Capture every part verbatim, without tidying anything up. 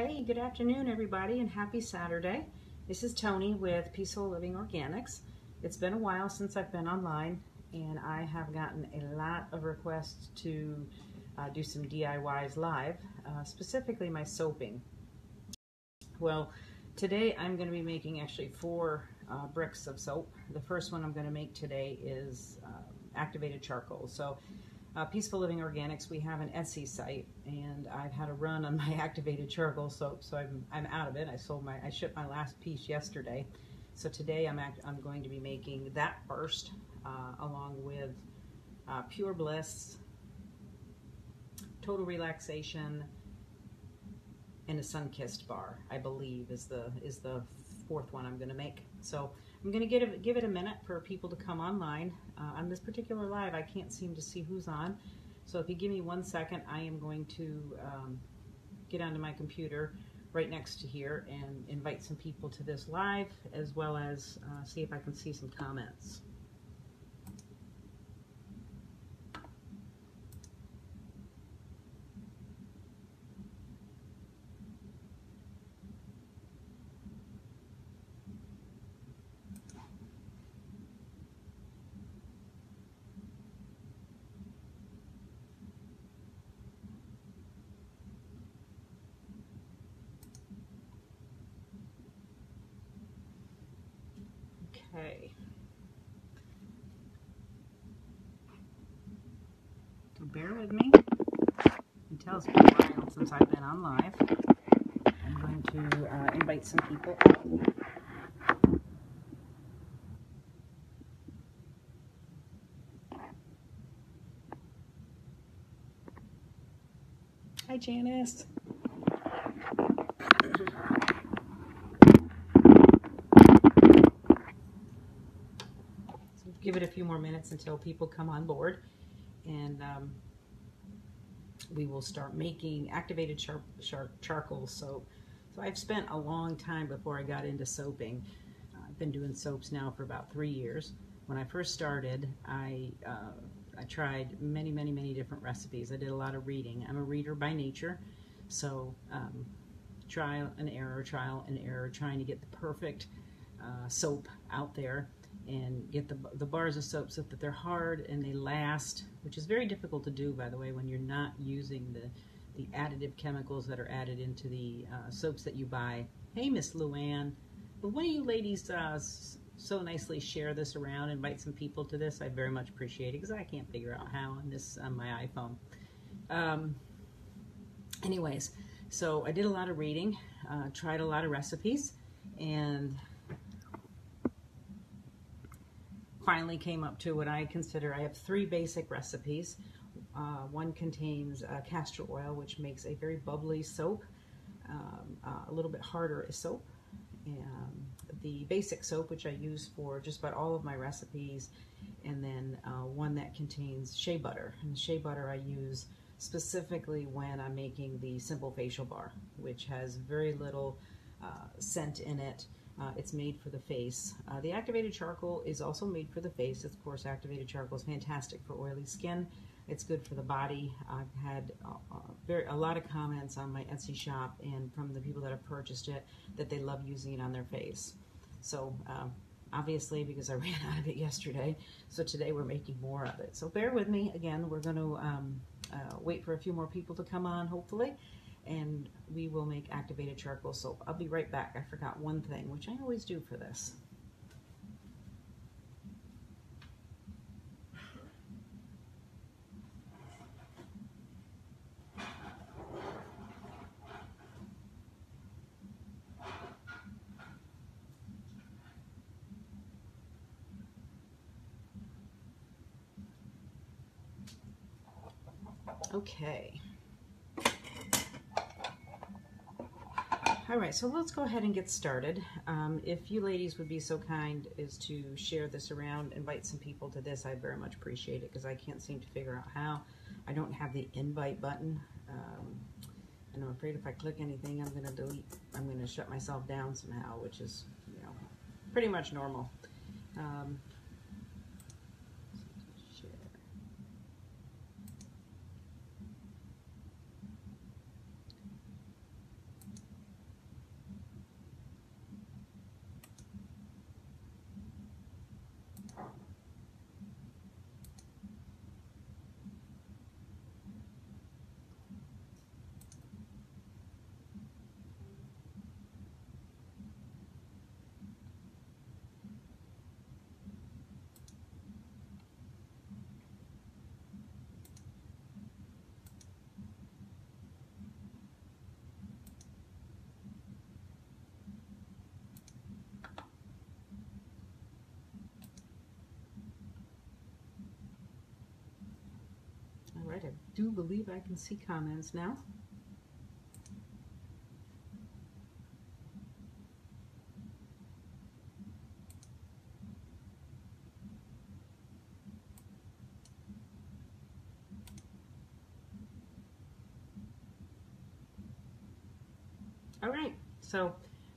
Hey, good afternoon everybody and happy Saturday. This is Tony with Peaceful Living Organics. It's been a while since I've been online and I have gotten a lot of requests to uh, do some D I Ys live, uh, specifically my soaping. Well, today I'm going to be making actually four uh, bricks of soap. The first one I'm going to make today is uh, activated charcoal. So Uh, Peaceful Living Organics, we have an Etsy site, and I've had a run on my activated charcoal soap, so I'm, I'm out of it. I sold my, I shipped my last piece yesterday, so today I'm, act, I'm going to be making that first, uh, along with uh, Pure Bliss, Total Relaxation, and a Sun-Kissed Bar, I believe, is the, is the fourth one I'm going to make. So I'm going to get a, give it a minute for people to come online. Uh, on this particular live, I can't seem to see who's on. So if you give me one second, I am going to um, get onto my computer right next to here and invite some people to this live, as well as uh, see if I can see some comments. Okay. So bear with me. Until it's been a while since I've been on live. I'm going to uh, invite some people out. Hi, Janice. Give it a few more minutes until people come on board, and um, we will start making activated char char charcoal soap. So I've spent a long time before I got into soaping. Uh, I've been doing soaps now for about three years. When I first started, I, uh, I tried many, many, many different recipes. I did a lot of reading. I'm a reader by nature, so um, trial and error, trial and error, trying to get the perfect uh, soap out there. And get the, the bars of soap so that they're hard and they last, which is very difficult to do, by the way, when you're not using the, the additive chemicals that are added into the uh, soaps that you buy. Hey, Miss Luann, the way you ladies uh, so nicely share this around, invite some people to this, I very much appreciate it because I can't figure out how on this on my iPhone. Um, anyways, so I did a lot of reading, uh, tried a lot of recipes, and finally came up to what I consider, I have three basic recipes. Uh, one contains uh, castor oil, which makes a very bubbly soap, um, uh, a little bit harder soap. Um, the basic soap, which I use for just about all of my recipes, and then uh, one that contains shea butter. And the shea butter I use specifically when I'm making the Simple Facial Bar, which has very little uh, scent in it. Uh, it's made for the face. Uh, the activated charcoal is also made for the face. Of course, activated charcoal is fantastic for oily skin. It's good for the body. I've had uh, very, a lot of comments on my Etsy shop and from the people that have purchased it that they love using it on their face. So um, obviously, because I ran out of it yesterday, so today we're making more of it. So bear with me. Again, we're going to um, uh, wait for a few more people to come on, hopefully. And we will make activated charcoal soap. I'll be right back. I forgot one thing, which I always do for this. Okay. All right, so let's go ahead and get started. Um, if you ladies would be so kind as to share this around, invite some people to this, I'd very much appreciate it because I can't seem to figure out how. I don't have the invite button, um, and I'm afraid if I click anything, I'm gonna delete, I'm gonna shut myself down somehow, which is, you know, pretty much normal. Um, right, I do believe I can see comments now. All right, so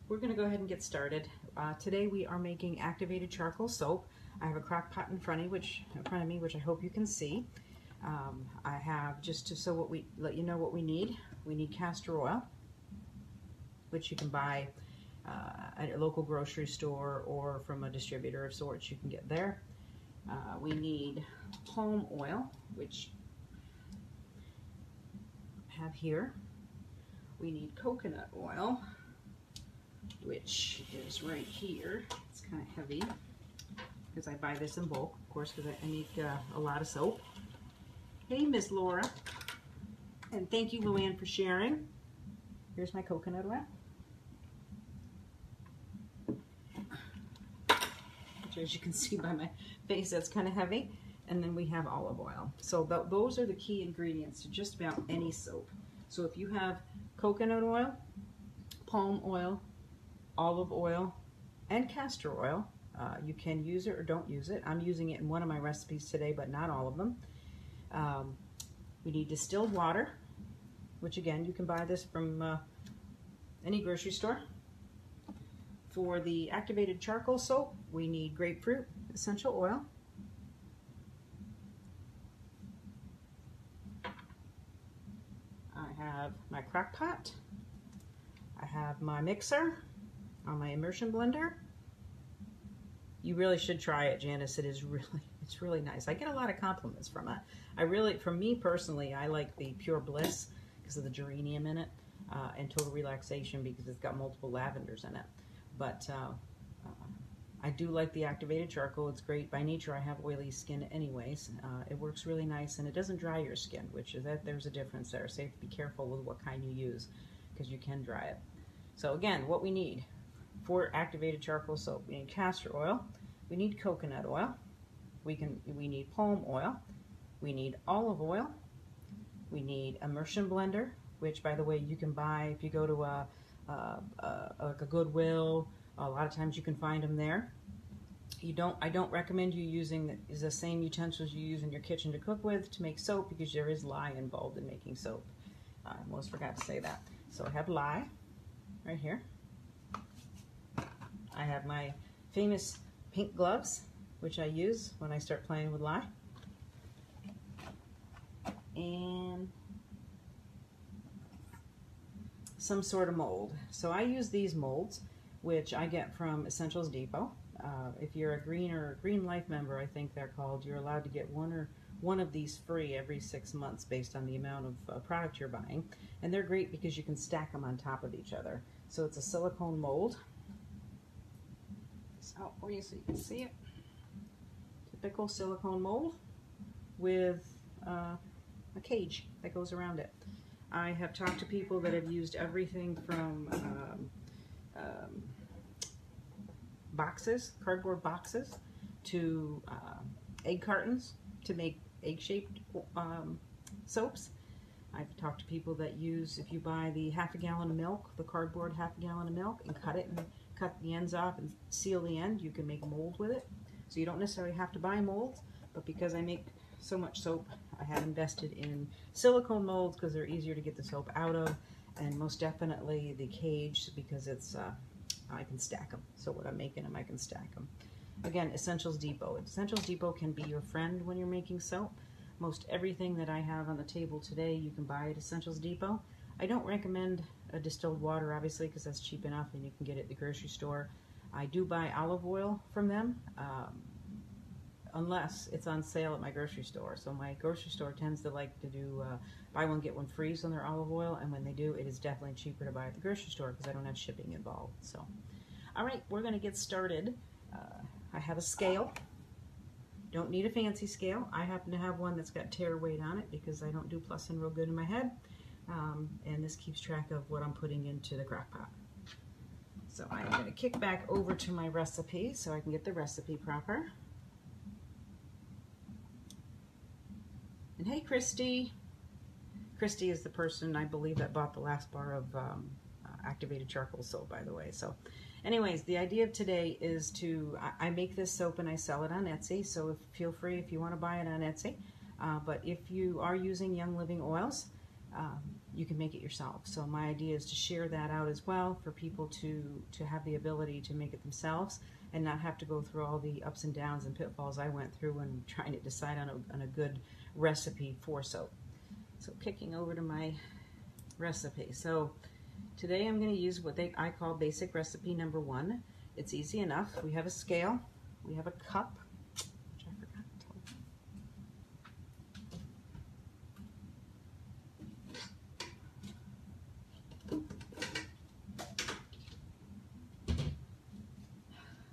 we're going to go ahead and get started. Uh, today we are making activated charcoal soap. I have a crock pot in front of me, which in front of me, which I hope you can see. Um, I have just to so what we let you know what we need. We need castor oil, which you can buy uh, at a local grocery store or from a distributor of sorts. You can get there. Uh, we need palm oil, which I have here. We need coconut oil, which is right here. It's kind of heavy because I buy this in bulk, of course, because I need uh, a lot of soap. Hey, Miss Laura. And thank you, Luann, for sharing. Here's my coconut oil, which, as you can see by my face, that's kind of heavy. And then we have olive oil. So th those are the key ingredients to just about any soap. So if you have coconut oil, palm oil, olive oil, and castor oil, uh, you can use it or don't use it. I'm using it in one of my recipes today, but not all of them. Um, we need distilled water, which again, you can buy this from uh, any grocery store. For the activated charcoal soap, we need grapefruit essential oil, have my crock pot, I have my mixer on my immersion blender. You really should try it, Janice. It is really, it's really nice. I get a lot of compliments from it. I really, for me personally, I like the Pure Bliss because of the geranium in it, uh, and Total Relaxation because it's got multiple lavenders in it. But uh, uh, I do like the activated charcoal. It's great. By nature, I have oily skin anyways. Uh, it works really nice, and it doesn't dry your skin, which is that there's a difference there. So you have to be careful with what kind you use because you can dry it. So again, what we need for activated charcoal soap, we need castor oil, we need coconut oil, we can we need palm oil, we need olive oil, we need immersion blender, which by the way you can buy if you go to a, a, a, like a Goodwill. A lot of times you can find them there. You don't. I don't recommend you using the, the same utensils you use in your kitchen to cook with to make soap because there is lye involved in making soap. I almost forgot to say that. So I have lye right here. I have my famous pink gloves, which I use when I start playing with lye. And some sort of mold. So I use these molds, which I get from Essentials Depot. Uh, if you're a Green or a Green Life member, I think they're called, you're allowed to get one or one of these free every six months based on the amount of uh, product you're buying. And they're great because you can stack them on top of each other. So it's a silicone mold. It's out for you so you can see it. Typical silicone mold with uh, a cage that goes around it. I have talked to people that have used everything from um, Um, boxes, cardboard boxes, to uh, egg cartons to make egg-shaped um, soaps. I've talked to people that use, if you buy the half a gallon of milk, the cardboard half a gallon of milk, and cut it and cut the ends off and seal the end, you can make mold with it. So you don't necessarily have to buy molds, but because I make so much soap, I have invested in silicone molds because they're easier to get the soap out of. And most definitely the cage because it's uh, I can stack them. So what I'm making them, I can stack them. Again, Essentials Depot. Essentials Depot can be your friend when you're making soap. Most everything that I have on the table today, you can buy at Essentials Depot. I don't recommend a distilled water, obviously, because that's cheap enough and you can get it at the grocery store. I do buy olive oil from them, um, unless it's on sale at my grocery store. So my grocery store tends to like to do uh, buy one, get one free on their olive oil, and when they do, it is definitely cheaper to buy at the grocery store because I don't have shipping involved. So, all right, we're gonna get started. Uh, I have a scale. Don't need a fancy scale. I happen to have one that's got tear weight on it because I don't do plus and real good in my head. Um, and this keeps track of what I'm putting into the crock pot. So I'm gonna kick back over to my recipe so I can get the recipe proper. And hey, Christy. Christy is the person, I believe, that bought the last bar of um, uh, activated charcoal soap, by the way. So anyways, the idea of today is to, I, I make this soap and I sell it on Etsy. So if, feel free if you want to buy it on Etsy. Uh, but if you are using Young Living oils, um, you can make it yourself. So my idea is to share that out as well for people to, to have the ability to make it themselves and not have to go through all the ups and downs and pitfalls I went through when trying to decide on a, on a good recipe for soap. So kicking over to my recipe. So today I'm going to use what they I call basic recipe number one. It's easy enough. We have a scale. We have a cup. Which I forgot to tell you.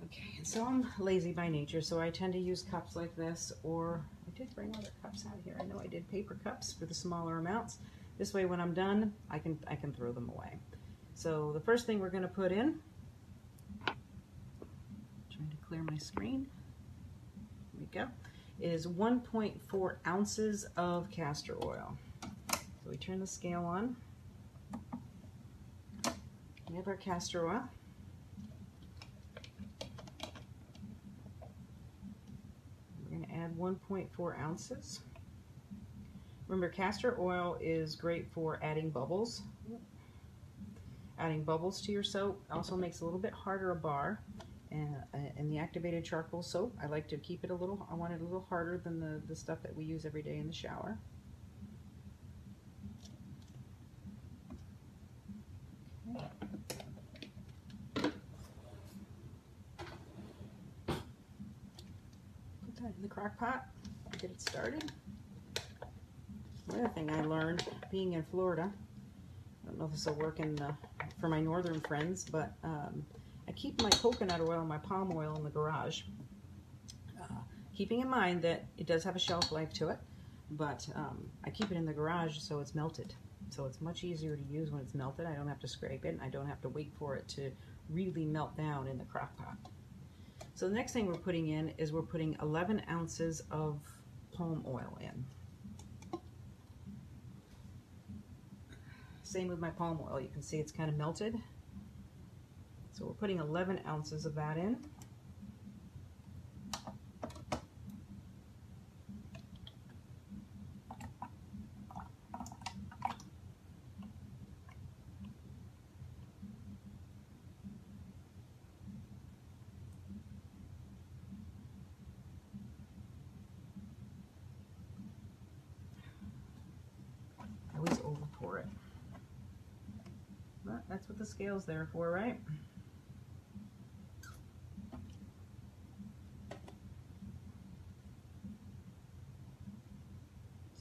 Okay, and so I'm lazy by nature, so I tend to use cups like this, or I did bring other cups out here. I know I did paper cups for the smaller amounts. This way when I'm done, I can, I can throw them away. So the first thing we're going to put in, I'm trying to clear my screen, there we go, is one point four ounces of castor oil. So we turn the scale on. We have our castor oil. We're going to add one point four ounces. Remember, castor oil is great for adding bubbles. Adding bubbles to your soap also makes it a little bit harder a bar. And, and the activated charcoal soap, I like to keep it a little, I want it a little harder than the, the stuff that we use every day in the shower. Okay. Put that in the crock pot, get it started. Another thing I learned being in Florida, I don't know if this will work in the, for my northern friends, but um, I keep my coconut oil and my palm oil in the garage, uh, keeping in mind that it does have a shelf life to it, but um, I keep it in the garage so it's melted. So it's much easier to use when it's melted. I don't have to scrape it, and I don't have to wait for it to really melt down in the crock pot. So the next thing we're putting in is we're putting eleven ounces of palm oil in. Same with my palm oil. You can see it's kind of melted. So we're putting eleven ounces of that in. I always over pour it. That's what the scale's there for, right?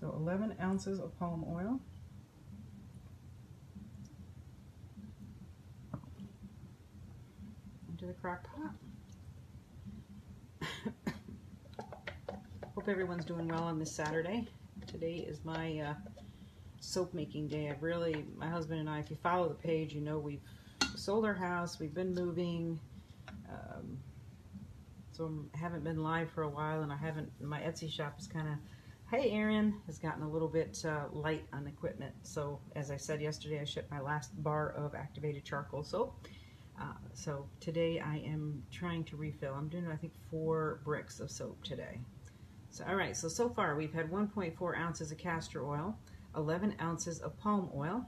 So eleven ounces of palm oil. Into the crock pot. Hope everyone's doing well on this Saturday. Today is my uh, soap making day. I've really, my husband and I, if you follow the page, you know we've sold our house, we've been moving, um, so I haven't been live for a while, and I haven't, my Etsy shop is kind of, hey Erin, has gotten a little bit uh, light on equipment. So as I said yesterday, I shipped my last bar of activated charcoal soap. Uh, so today I am trying to refill. I'm doing, I think, four bricks of soap today. So all right, so so far we've had one point four ounces of castor oil, eleven ounces of palm oil.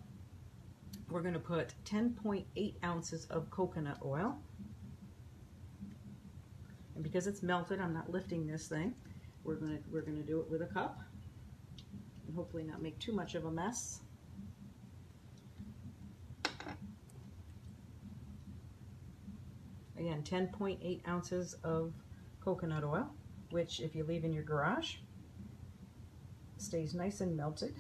We're going to put ten point eight ounces of coconut oil. And because it's melted, I'm not lifting this thing. We're going to we're going to do it with a cup and hopefully not make too much of a mess. Again, ten point eight ounces of coconut oil, which if you leave in your garage, stays nice and melted.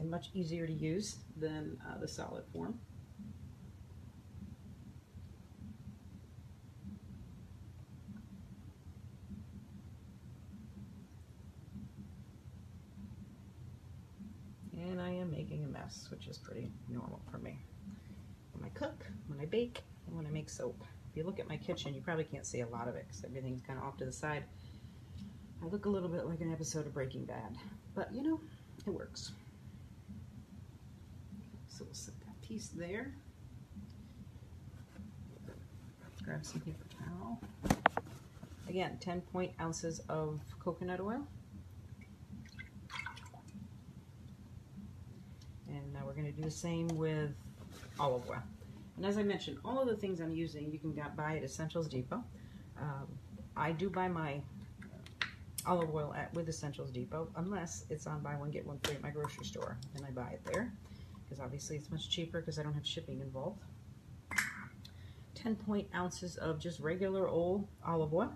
And much easier to use than uh, the solid form. And I am making a mess, which is pretty normal for me. When I cook, when I bake, and when I make soap. If you look at my kitchen, you probably can't see a lot of it because everything's kind of off to the side. I look a little bit like an episode of Breaking Bad, but you know, it works. So we'll set that piece there. Grab some paper towel. Again, ten point ounces of coconut oil. And now we're going to do the same with olive oil. And as I mentioned, all of the things I'm using you can buy at Essentials Depot. Um, I do buy my olive oil at with Essentials Depot, unless it's on buy one, get one free at my grocery store, and I buy it there, because obviously it's much cheaper because I don't have shipping involved. ten point ounces of just regular old olive oil.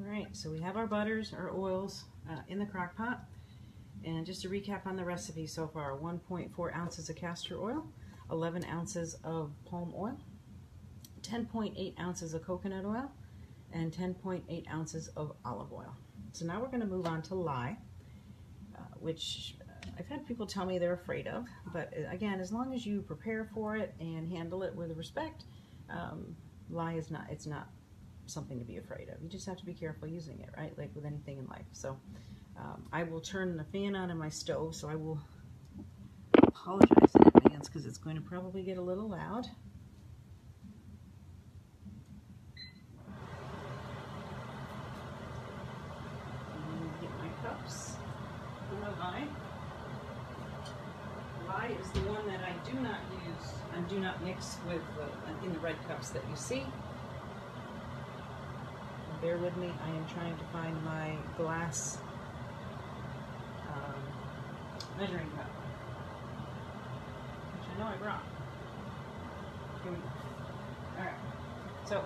Alright, so we have our butters, our oils uh, in the crock pot. And just to recap on the recipe so far, one point four ounces of castor oil, eleven ounces of palm oil, ten point eight ounces of coconut oil, and ten point eight ounces of olive oil. So now we're going to move on to lye, uh, which I've had people tell me they're afraid of. But again, as long as you prepare for it and handle it with respect, um, lye is not, it's not something to be afraid of. You just have to be careful using it, right? Like with anything in life. So um, I will turn the fan on in my stove, so I will apologize in advance because it's going to probably get a little loud. I'm going to get my cups for my lye. Lye is the one that I do not use and do not mix with uh, in the red cups that you see. Bear with me, I am trying to find my glass um, measuring cup, which I know I brought. Here we go. Alright, so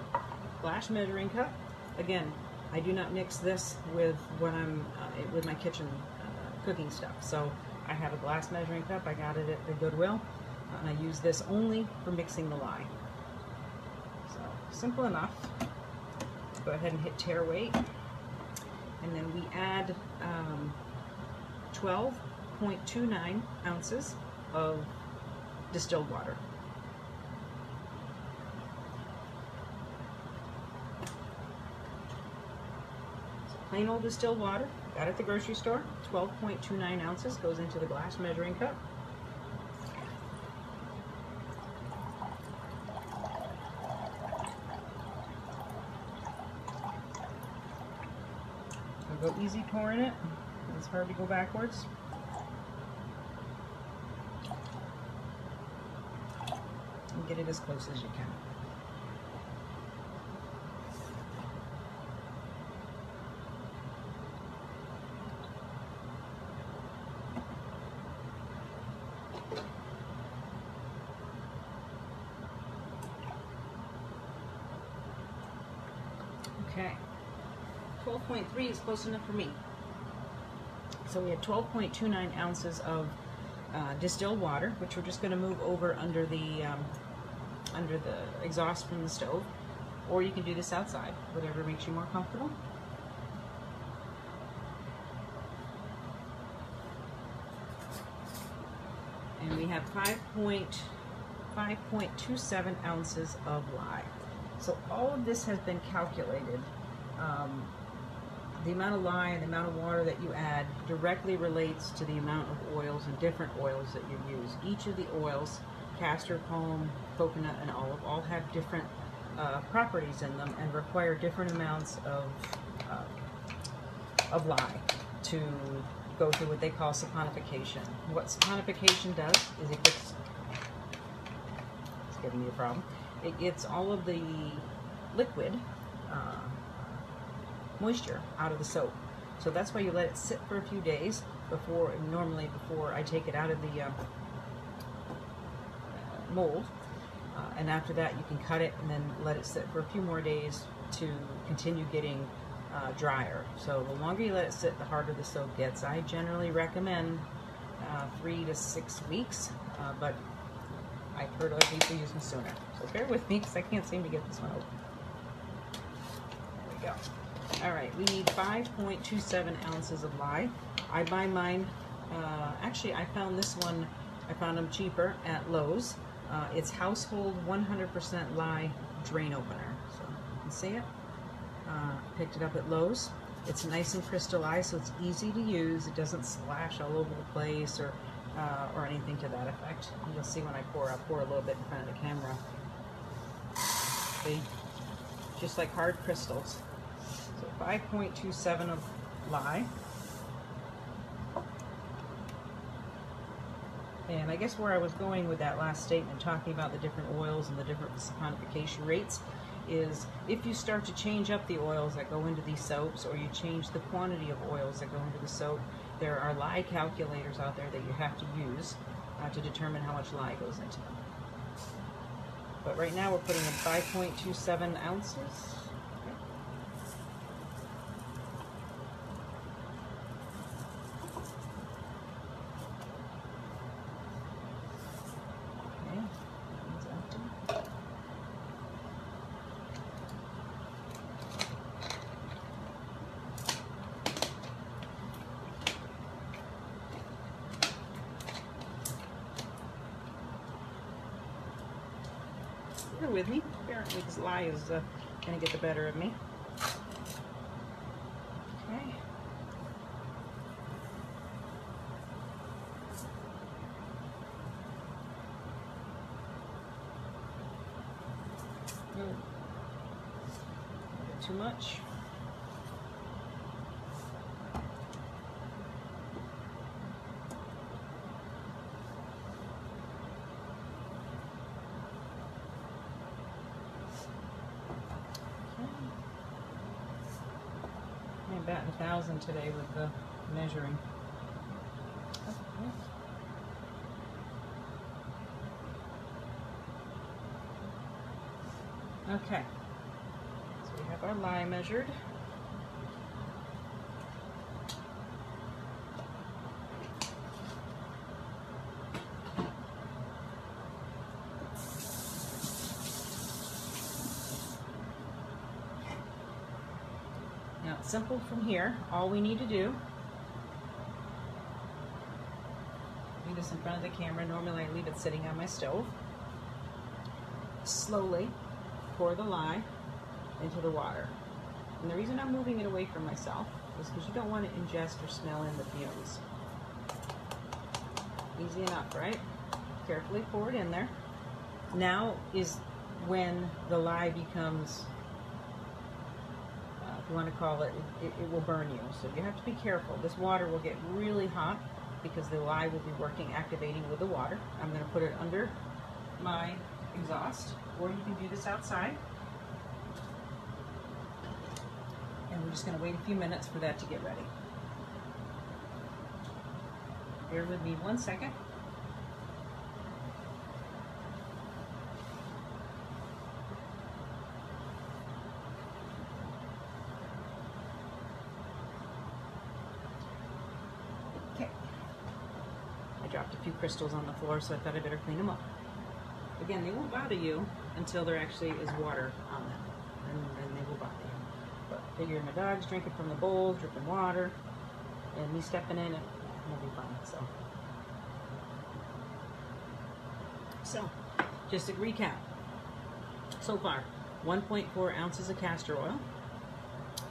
glass measuring cup. Again, I do not mix this with what I'm uh, with my kitchen uh, cooking stuff. So I have a glass measuring cup. I got it at the Goodwill, and I use this only for mixing the lye. So simple enough. Go ahead and hit tear weight, and then we add um, twelve point two nine ounces of distilled water. So plain old distilled water, got at the grocery store, twelve point two nine ounces, goes into the glass measuring cup. Go easy pouring it. It's hard to go backwards. And get it as close as you can. Okay. twelve point three is close enough for me. So we have twelve point two nine ounces of uh, distilled water, which we're just going to move over under the um, under the exhaust from the stove, or you can do this outside, whatever makes you more comfortable. And we have five point two seven ounces of lye. So all of this has been calculated. Um, The amount of lye and the amount of water that you add directly relates to the amount of oils and different oils that you use. Each of the oils, castor, palm, coconut, and olive, all have different uh, properties in them and require different amounts of, uh, of lye to go through what they call saponification. What saponification does is it gets, it's giving me a problem, it gets all of the liquid, uh, moisture out of the soap. So that's why you let it sit for a few days before, normally before I take it out of the uh, mold, uh, and after that you can cut it and then let it sit for a few more days to continue getting uh, drier. So the longer you let it sit, the harder the soap gets. I generally recommend uh, three to six weeks, uh, but I've heard other people use them sooner. So bear with me because I can't seem to get this one open. There we go. All right, we need five point two seven ounces of lye. I buy mine, uh, actually I found this one, I found them cheaper at Lowe's. Uh, it's Household one hundred percent Lye Drain Opener. So you can see it. Uh, picked it up at Lowe's. It's nice and crystallized, so it's easy to use. It doesn't splash all over the place or uh, or anything to that effect. And you'll see when I pour, I pour a little bit in front of the camera. See? Just like hard crystals. So five point two seven of lye. And I guess where I was going with that last statement, talking about the different oils and the different saponification rates, is if you start to change up the oils that go into these soaps, or you change the quantity of oils that go into the soap, there are lye calculators out there that you have to use uh, to determine how much lye goes into them. But right now we're putting in five point two seven ounces. With me. Apparently this lye is uh, going to get the better of me. Okay. Not too much. About a thousand today with the measuring. Okay, so we have our lye measured. Simple from here. All we need to do, do this in front of the camera. Normally I leave it sitting on my stove. Slowly pour the lye into the water. And the reason I'm moving it away from myself is because you don't want to ingest or smell in the fumes. Easy enough, right? Carefully pour it in there. Now is when the lye becomes, you want to call it, it, it will burn you. So you have to be careful. This water will get really hot because the lye will be working, activating with the water. I'm going to put it under my exhaust, or you can do this outside. And we're just going to wait a few minutes for that to get ready. Bear with me one second. Dropped a few crystals on the floor, so I thought I better clean them up. Again, they won't bother you until there actually is water on them, and then they will bother you. But figuring my dog's drinking from the bowl, dripping water, and me stepping in it, it'll be fine. So, so just to recap, so far, one point four ounces of castor oil,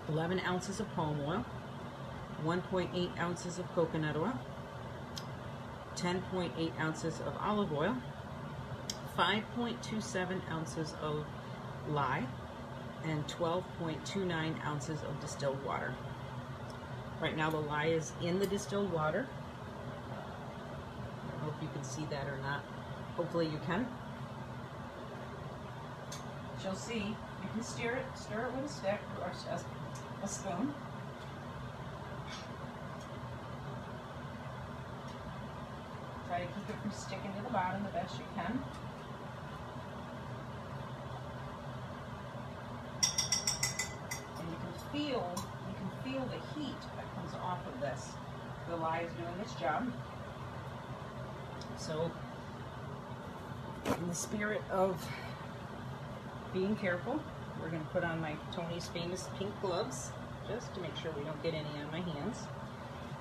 eleven ounces of palm oil, one point eight ounces of coconut oil, ten point eight ounces of olive oil, five point two seven ounces of lye, and twelve point two nine ounces of distilled water. Right now the lye is in the distilled water. I don't know if you can see that or not. Hopefully you can. You'll see. You can stir it, stir it with a stick or a spoon. Try to keep it from sticking to the bottom the best you can. And you can feel, you can feel the heat that comes off of this. The lye is doing its job. So, in the spirit of being careful, we're going to put on my Tony's Famous pink gloves, just to make sure we don't get any on my hands.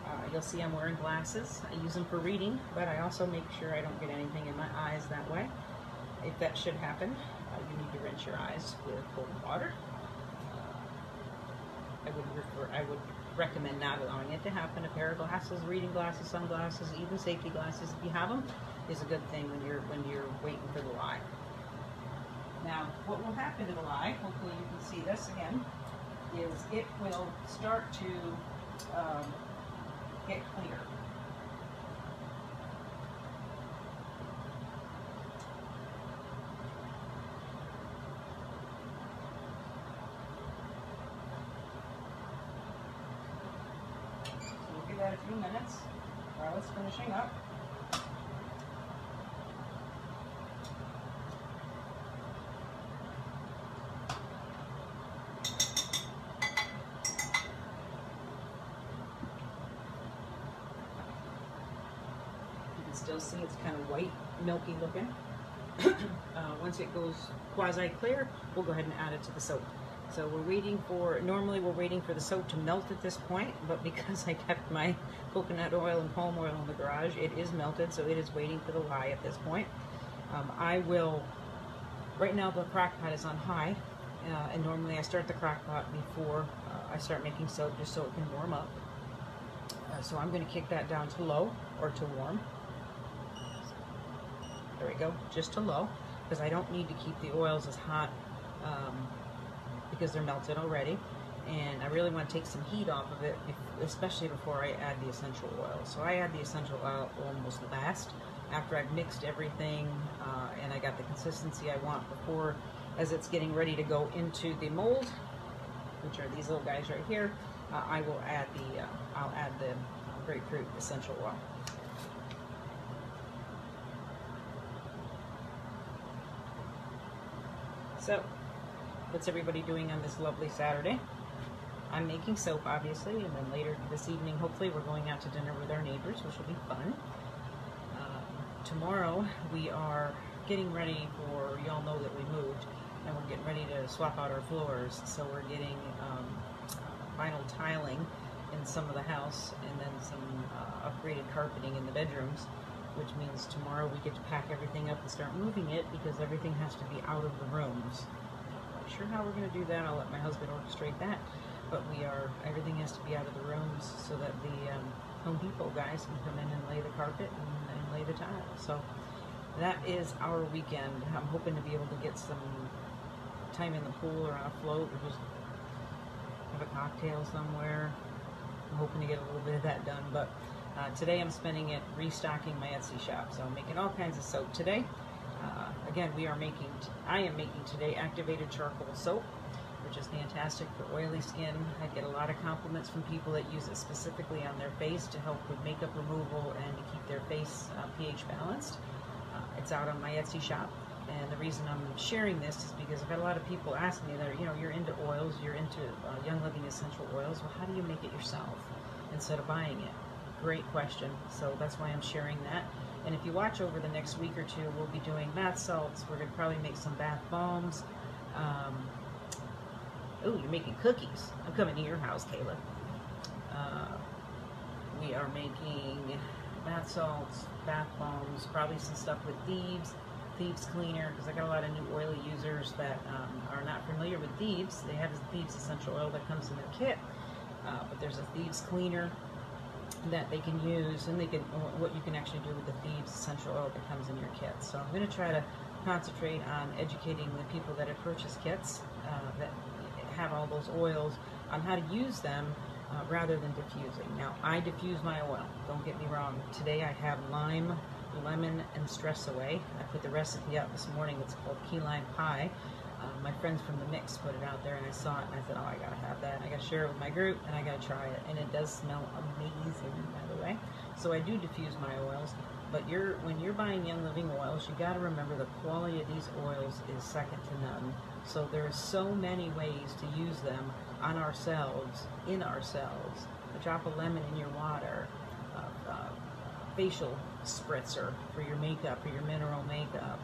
Uh, you'll see I'm wearing glasses. I use them for reading, but I also make sure I don't get anything in my eyes that way. If that should happen, uh, you need to rinse your eyes with cold water. I would, refer, I would recommend not allowing it to happen. A pair of glasses, reading glasses, sunglasses, even safety glasses, if you have them, is a good thing when you're, when you're waiting for the lie. Now, what will happen to the lie, hopefully you can see this again, is it will start to um, get clear. A few minutes while it's finishing up. You can still see it's kind of white, milky looking. uh, once it goes quasi-clear, we'll go ahead and add it to the soap. So we're waiting for, normally we're waiting for the soap to melt at this point, but because I kept my coconut oil and palm oil in the garage, it is melted, so it is waiting for the lye at this point. Um, I will, right now the crock pot is on high, uh, and normally I start the crock pot before uh, I start making soap, just so it can warm up. Uh, so I'm gonna kick that down to low, or to warm. There we go, just to low, because I don't need to keep the oils as hot um, because they're melted already, and I really want to take some heat off of it, especially before I add the essential oil. So I add the essential oil almost last, after I've mixed everything uh, and I got the consistency I want before, as it's getting ready to go into the mold, which are these little guys right here. Uh, I will add the, uh, I'll add the grapefruit essential oil. So, what's everybody doing on this lovely Saturday? I'm making soap, obviously, and then later this evening, hopefully, we're going out to dinner with our neighbors, which will be fun. Uh, tomorrow, we are getting ready for, you all know that we moved, and we're getting ready to swap out our floors, so we're getting um, vinyl tiling in some of the house, and then some uh, upgraded carpeting in the bedrooms, which means tomorrow we get to pack everything up and start moving it, because everything has to be out of the rooms. Sure how we're going to do that. I'll let my husband orchestrate that, but we are, everything has to be out of the rooms so that the um, Home Depot guys can come in and lay the carpet and, and lay the tile. So that is our weekend. I'm hoping to be able to get some time in the pool or on a float or just have a cocktail somewhere. I'm hoping to get a little bit of that done, but uh, today I'm spending it restocking my Etsy shop, so I'm making all kinds of soap today. Uh, again, we are making, I am making today activated charcoal soap, which is fantastic for oily skin. I get a lot of compliments from people that use it specifically on their face to help with makeup removal and to keep their face uh, pH balanced. Uh, it's out on my Etsy shop, and the reason I'm sharing this is because I've had a lot of people ask me that, you know, you're into oils, you're into uh, Young Living essential oils, well, how do you make it yourself instead of buying it? Great question, so that's why I'm sharing that. And if you watch over the next week or two, we'll be doing bath salts. We're going to probably make some bath bombs. Um, oh, you're making cookies. I'm coming to your house, Caleb. Uh, we are making bath salts, bath bombs, probably some stuff with thieves, thieves cleaner, because I got a lot of new oily users that um, are not familiar with thieves. They have thieves essential oil that comes in their kit, uh, but there's a thieves cleaner that they can use, and they can, what you can actually do with the thieves essential oil that comes in your kit. So I'm going to try to concentrate on educating the people that have purchased kits uh, that have all those oils on how to use them uh, rather than diffusing. Now, I diffuse my oil, don't get me wrong. Today I have lime, lemon, and stress away. I put the recipe out this morning. It's called key lime pie. Uh, my friends from the mix put it out there, and I saw it, and I said, oh, I gotta have that. And I gotta share it with my group, and I gotta try it. And it does smell amazing, by the way. So I do diffuse my oils, but you're, when you're buying Young Living oils, you gotta remember the quality of these oils is second to none. So there are so many ways to use them on ourselves, in ourselves. A drop of lemon in your water, uh, uh, facial spritzer for your makeup, for your mineral makeup,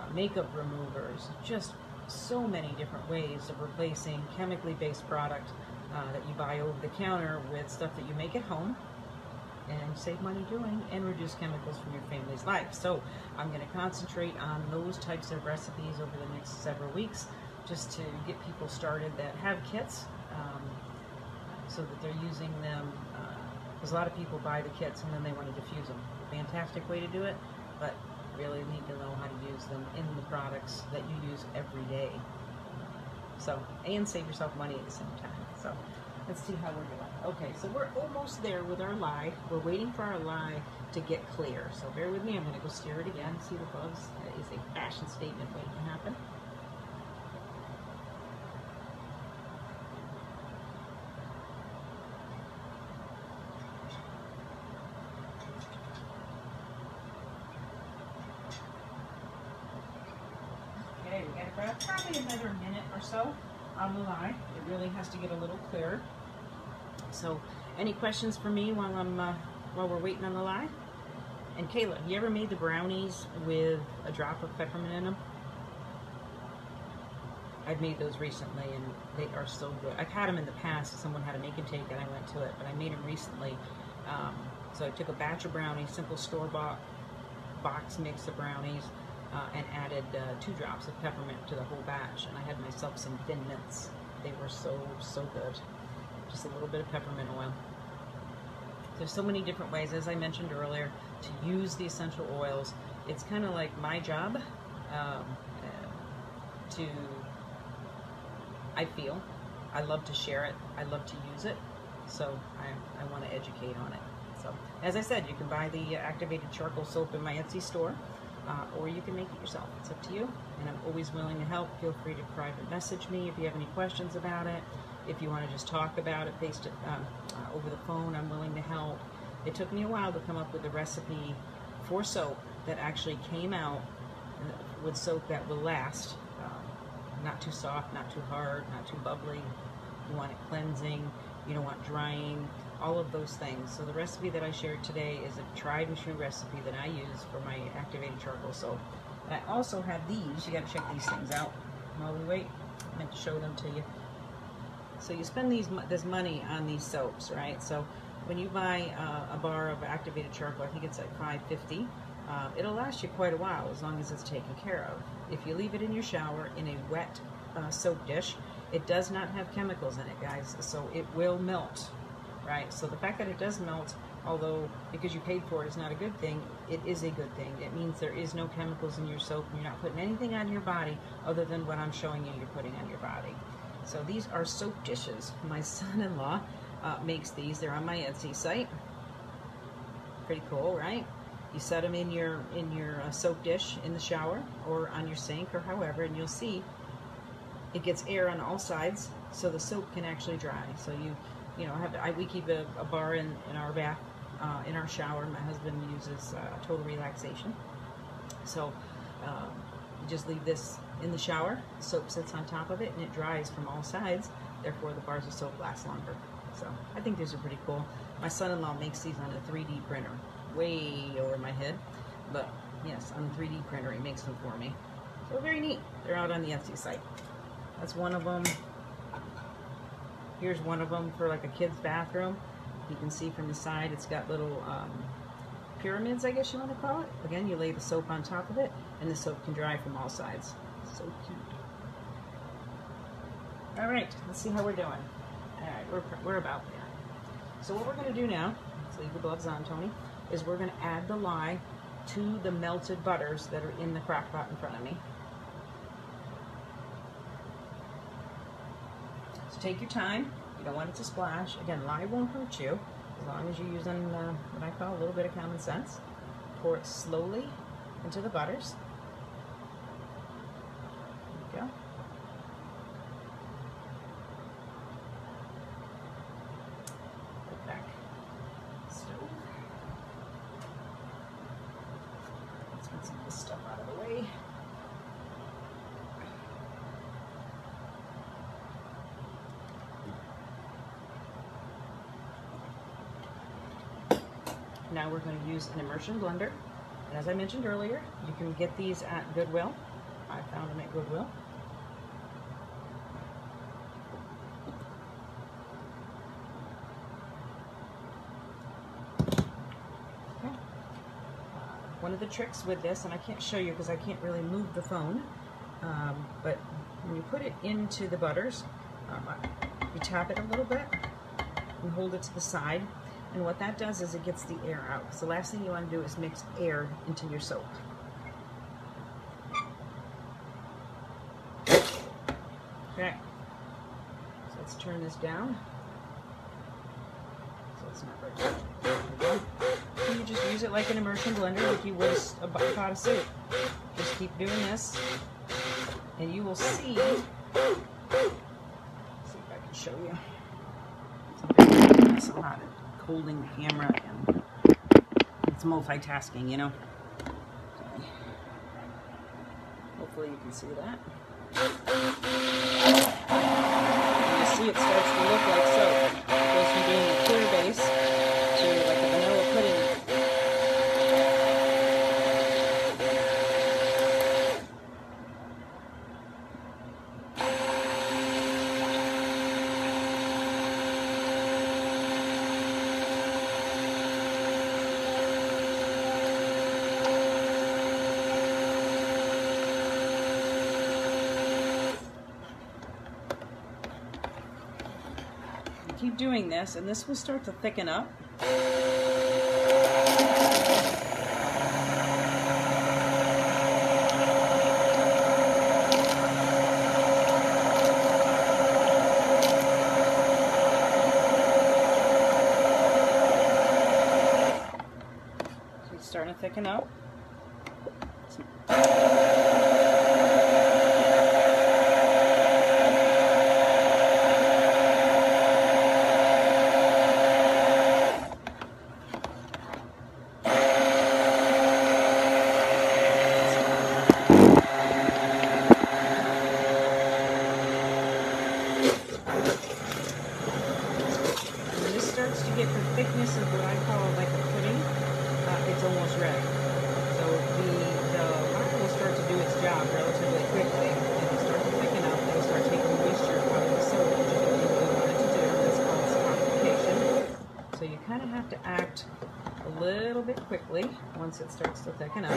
uh, makeup removers, just so many different ways of replacing chemically based product uh, that you buy over the counter with stuff that you make at home and save money doing and reduce chemicals from your family's life. So I'm going to concentrate on those types of recipes over the next several weeks just to get people started that have kits um, so that they're using them, because uh, a lot of people buy the kits and then they want to diffuse them. Fantastic way to do it, but really need to know how to use them in the products that you use every day. So, and save yourself money at the same time. So let's see how we're doing. Okay, so we're almost there with our lye. We're waiting for our lye to get clear. So bear with me. I'm going to go stir it again. See the bugs? That is a fashion statement waiting to happen. Okay, we got about probably another minute or so on the lye. It really has to get a little clearer. So, any questions for me while I'm uh, while we're waiting on the lye? And Kayla, you ever made the brownies with a drop of peppermint in them? I've made those recently, and they are so good. I've had them in the past. Someone had a make and take, and I went to it, but I made them recently. Um, so I took a batch of brownies, simple store-bought box mix of brownies. Uh, and added uh, two drops of peppermint to the whole batch, and I had myself some thin mints. They were so, so good. Just a little bit of peppermint oil. There's so many different ways, as I mentioned earlier, to use the essential oils. It's kind of like my job um, uh, to, I feel, I love to share it, I love to use it, so I, I want to educate on it. So, as I said, you can buy the activated charcoal soap in my Etsy store. Uh, or you can make it yourself. It's up to you, and I'm always willing to help. Feel free to private message me if you have any questions about it. If you want to just talk about it based um, uh, over the phone, I'm willing to help. It took me a while to come up with a recipe for soap that actually came out with soap that will last. Um, not too soft, not too hard, not too bubbly. You want it cleansing, you don't want drying. All of those things. So the recipe that I shared today is a tried and true recipe that I use for my activated charcoal soap. And I also have these. You got to check these things out while we wait. I meant to show them to you. So you spend these this money on these soaps, right? So when you buy uh, a bar of activated charcoal, I think it's like five fifty. Uh, it'll last you quite a while as long as it's taken care of. If you leave it in your shower in a wet uh, soap dish, it does not have chemicals in it, guys. So it will melt. Right, so the fact that it does melt, although because you paid for it is not a good thing, it is a good thing. It means there is no chemicals in your soap and you're not putting anything on your body other than what I'm showing you you're putting on your body. So these are soap dishes. My son-in-law uh, makes these. They're on my Etsy site. Pretty cool, right? You set them in your, in your uh, soap dish in the shower or on your sink or however, and you'll see it gets air on all sides so the soap can actually dry. So you You know, I have, I, we keep a, a bar in, in our bath, uh, in our shower. My husband uses uh, Total Relaxation. So um, you just leave this in the shower. The soap sits on top of it, and it dries from all sides. Therefore, the bars of soap last longer. So I think these are pretty cool. My son-in-law makes these on a three D printer. Way over my head. But, yes, on a three D printer, he makes them for me. So very neat. They're out on the Etsy site. That's one of them. Here's one of them for like a kid's bathroom. You can see from the side it's got little um, pyramids, I guess you want to call it. Again, you lay the soap on top of it, and the soap can dry from all sides. So cute. All right, let's see how we're doing. All right, we're, we're about there. So what we're going to do now, let's leave the gloves on, Tony, is we're going to add the lye to the melted butters that are in the crock pot in front of me. Take your time. You don't want it to splash. Again, lye won't hurt you as long as you're using uh, what I call a little bit of common sense. Pour it slowly into the butters. There you go. Put it back. Stove. Let's get some of this stuff out of the way. Now we're going to use an immersion blender. And as I mentioned earlier, you can get these at Goodwill. I found them at Goodwill. Okay. One of the tricks with this, and I can't show you because I can't really move the phone, um, but when you put it into the butters, um, you tap it a little bit and hold it to the side. And what that does is it gets the air out. Because the last thing you want to do is mix air into your soap. Okay. So let's turn this down. So it's not very good. You just use it like an immersion blender, like you would a pot of soup. Just keep doing this, and you will see. Let's see if I can show you. It's not it. Holding the camera and it's multitasking, you know. Okay. Hopefully you can see that. You see it starts to look like soap. It goes from being a clear base to like a vanilla pudding. Keep doing this, and this will start to thicken up. So it's starting to thicken up. Quickly once it starts to thicken up.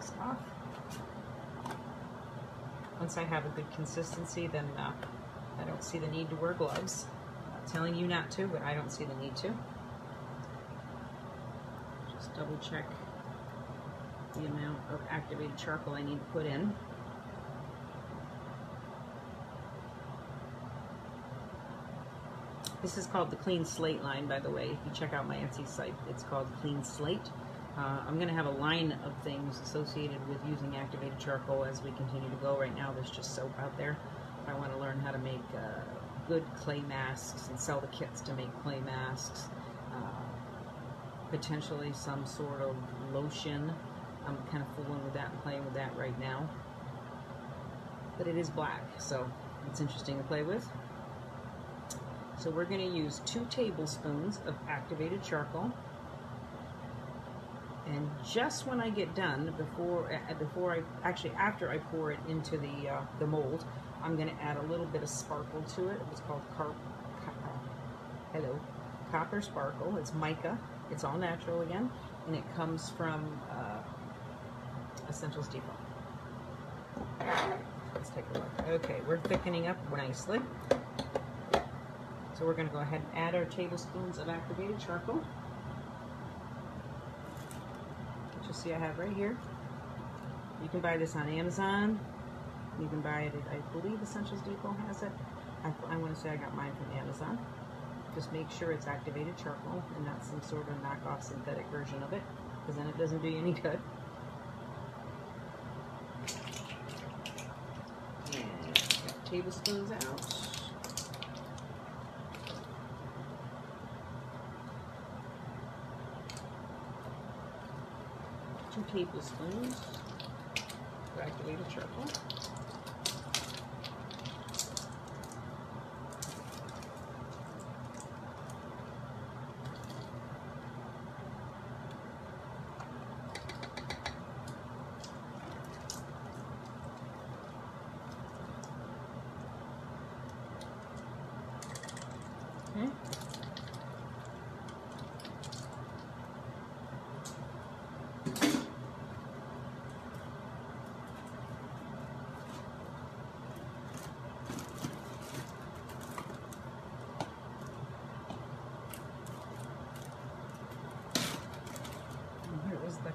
Stop. Once I have a good consistency, then uh, I don't see the need to wear gloves. I'm not telling you not to, but I don't see the need to. Just double check the amount of activated charcoal I need to put in. This is called the Clean Slate line, by the way. If you check out my Etsy site, it's called Clean Slate. Uh, I'm going to have a line of things associated with using activated charcoal as we continue to go. Right now, there's just soap out there. I want to learn how to make uh, good clay masks and sell the kits to make clay masks. Uh, potentially some sort of lotion. I'm kind of fooling with that and playing with that right now. But it is black, so it's interesting to play with. So we're going to use two tablespoons of activated charcoal, and just when I get done, before before I actually after I pour it into the uh, the mold, I'm going to add a little bit of sparkle to it. It's called carp, hello, copper sparkle. It's mica. It's all natural again, and it comes from uh, Essentials Depot. Let's take a look. Okay, we're thickening up nicely. So we're going to go ahead and add our tablespoons of activated charcoal, which you'll see I have right here. You can buy this on Amazon. You can buy it at, I believe Essentials Depot has it. I, I want to say I got mine from Amazon. Just make sure it's activated charcoal and not some sort of knockoff synthetic version of it, because then it doesn't do you any good. And got tablespoons out. Two tablespoons of activated charcoal.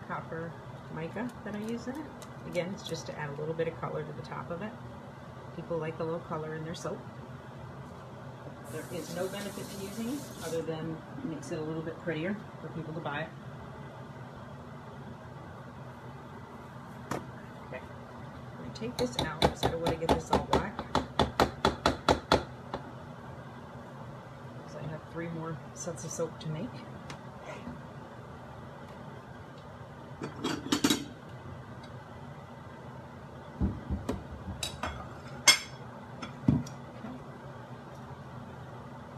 copper mica that I use in it. Again, it's just to add a little bit of color to the top of it. People like a little color in their soap. There is no benefit to using it other than it makes it a little bit prettier for people to buy it. Okay, I'm going to take this out because I don't want to get this all black. So I have three more sets of soap to make.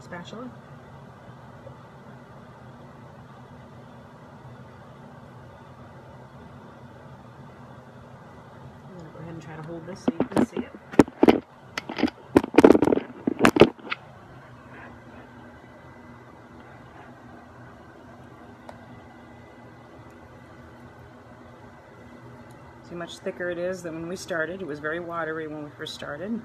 Spatula. I'm going to go ahead and try to hold this so you can see it. See how much thicker it is than when we started. It was very watery when we first started.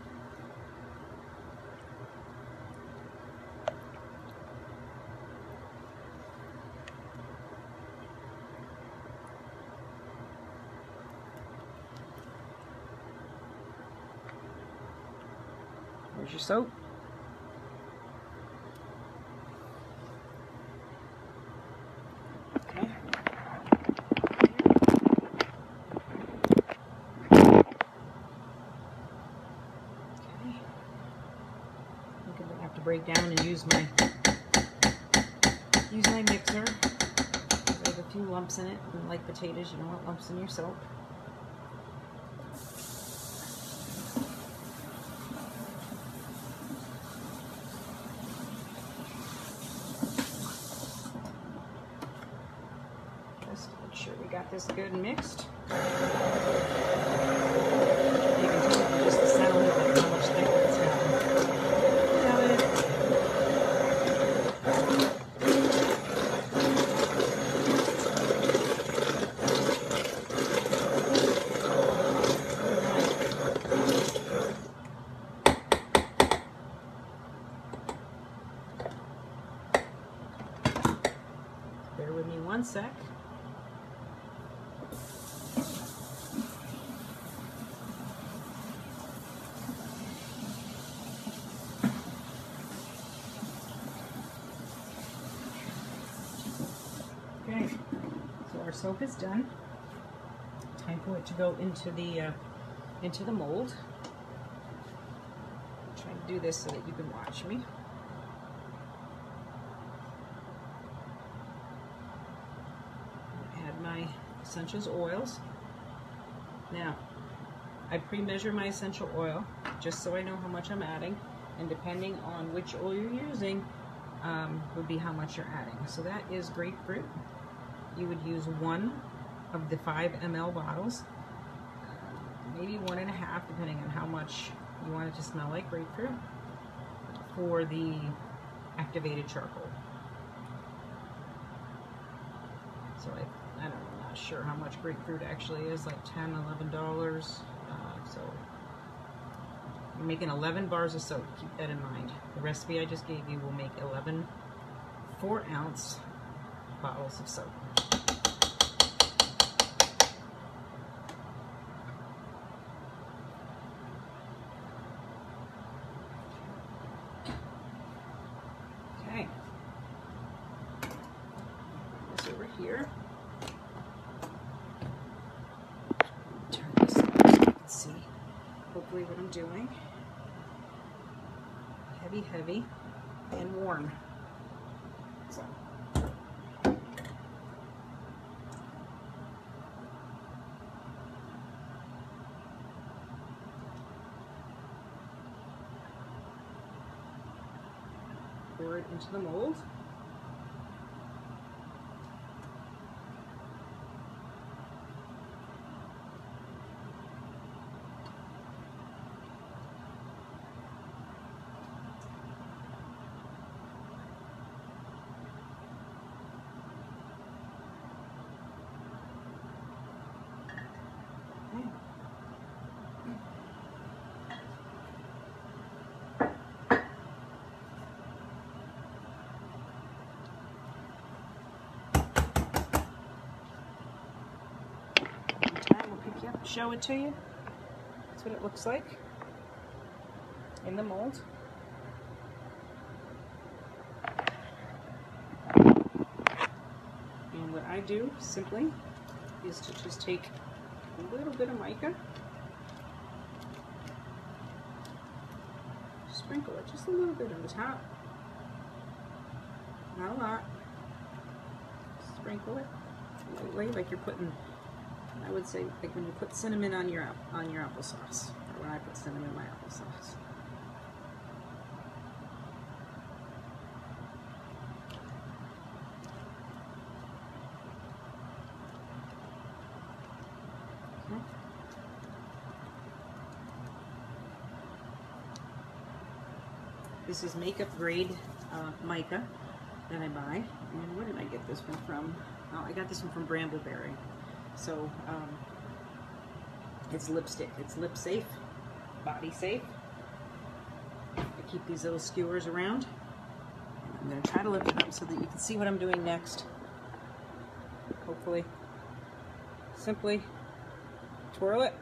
There's your soap. Okay. Okay. I'm gonna have to break down and use my use my mixer. There's a few lumps in it, and like potatoes, you don't want lumps in your soap. This good and mixed. You can tell from just the sound of it how much thicker it's gotten. Bear with me one sec. Our soap is done. Time for it to go into the uh, into the mold. I'm trying to do this so that you can watch me. Add my essentials oils. Now, I pre-measure my essential oil just so I know how much I'm adding, and depending on which oil you're using, um, would be how much you're adding. So that is grapefruit. You would use one of the five milliliter bottles, maybe one and a half, depending on how much you want it to smell like grapefruit, for the activated charcoal. So I, I don't, I'm not sure how much grapefruit actually is, like ten dollars, eleven dollars. Uh, so you're making eleven bars of soap. Keep that in mind. The recipe I just gave you will make eleven four ounce bottles of soap. Okay. This over here. Turn this so you can see hopefully what I'm doing. Heavy, heavy, and warm. So. Pour it into the mold. show it to you. That's what it looks like in the mold. And what I do simply is to just take a little bit of mica, sprinkle it just a little bit on the top, not a lot, sprinkle it lightly, like you're putting, I would say, like when you put cinnamon on your on your applesauce, or when I put cinnamon in my applesauce. This is makeup grade uh, mica that I buy. And where did I get this one from? Oh, I got this one from Bramble Berry. So um, it's lipstick. It's lip safe, body safe. I keep these little skewers around. And I'm going to try to lift it up so that you can see what I'm doing next. Hopefully. Simply twirl it.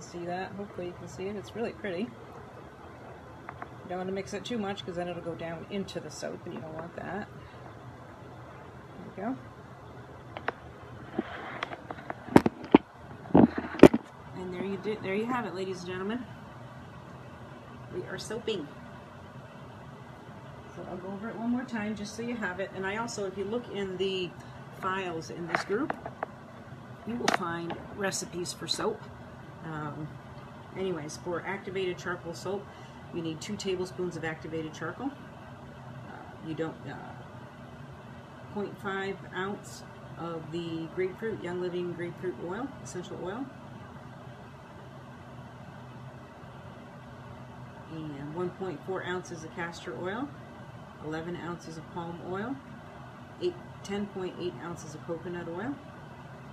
See that? Hopefully you can see it. It's really pretty. You don't want to mix it too much because then it'll go down into the soap and you don't want that. There you go. And there you do, there you have it, ladies and gentlemen. We are soaping. So I'll go over it one more time just so you have it. And I also, if you look in the files in this group, you will find recipes for soap. Um, anyways, for activated charcoal soap, you need two tablespoons of activated charcoal. Uh, you don't, uh, zero point five ounce of the grapefruit, Young Living grapefruit oil, essential oil. And one point four ounces of castor oil, eleven ounces of palm oil, ten point eight ounces of coconut oil,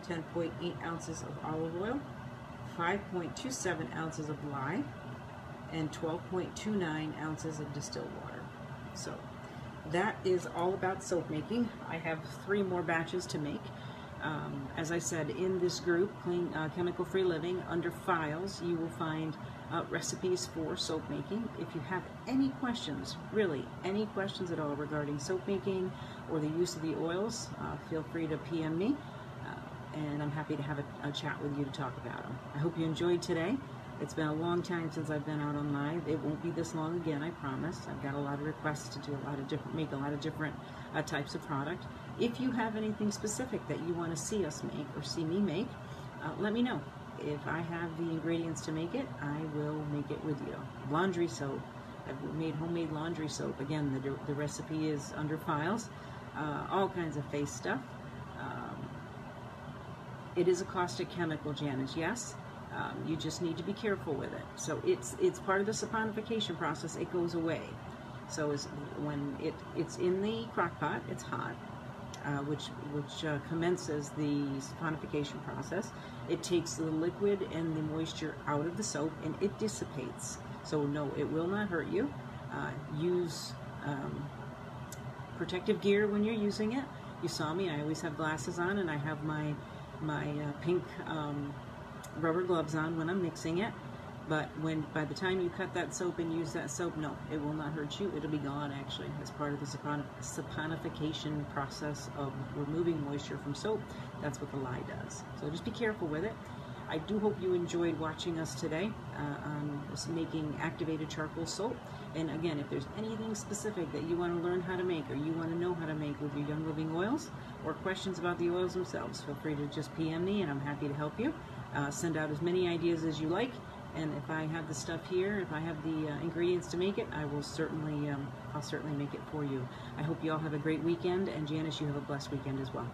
ten point eight ounces of olive oil, five point two seven ounces of lye, and twelve point two nine ounces of distilled water. So that is all about soap making. I have three more batches to make. Um, as I said, in this group, Clean uh, Chemical Free Living, under files, you will find uh, recipes for soap making. If you have any questions, really any questions at all regarding soap making or the use of the oils, uh, feel free to P M me. And I'm happy to have a, a chat with you to talk about them. I hope you enjoyed today. It's been a long time since I've been out on live. It won't be this long again, I promise. I've got a lot of requests to do a lot of different, make a lot of different uh, types of product. If you have anything specific that you want to see us make or see me make, uh, let me know. If I have the ingredients to make it, I will make it with you. Laundry soap. I've made homemade laundry soap. Again, the, the recipe is under files. Uh, all kinds of face stuff. It is a caustic chemical, Janice, yes. Um, you just need to be careful with it. So it's it's part of the saponification process. It goes away. So is when it, it's in the crock pot, it's hot, uh, which, which uh, commences the saponification process. It takes the liquid and the moisture out of the soap, and it dissipates. So no, it will not hurt you. Uh, use um, protective gear when you're using it. You saw me, I always have glasses on, and I have my my uh, pink um, rubber gloves on when I'm mixing it, but when by the time you cut that soap and use that soap, no, it will not hurt you. It'll be gone, actually. As part of the sapon saponification process of removing moisture from soap, that's what the lye does. So just be careful with it. I do hope you enjoyed watching us today uh, on making activated charcoal soap. And again, if there's anything specific that you want to learn how to make or you want to know how to make with your Young Living oils, or questions about the oils themselves, feel free to just P M me and I'm happy to help you. Uh, send out as many ideas as you like. And if I have the stuff here, if I have the uh, ingredients to make it, I will certainly, um, I'll certainly make it for you. I hope you all have a great weekend, and Janice, you have a blessed weekend as well.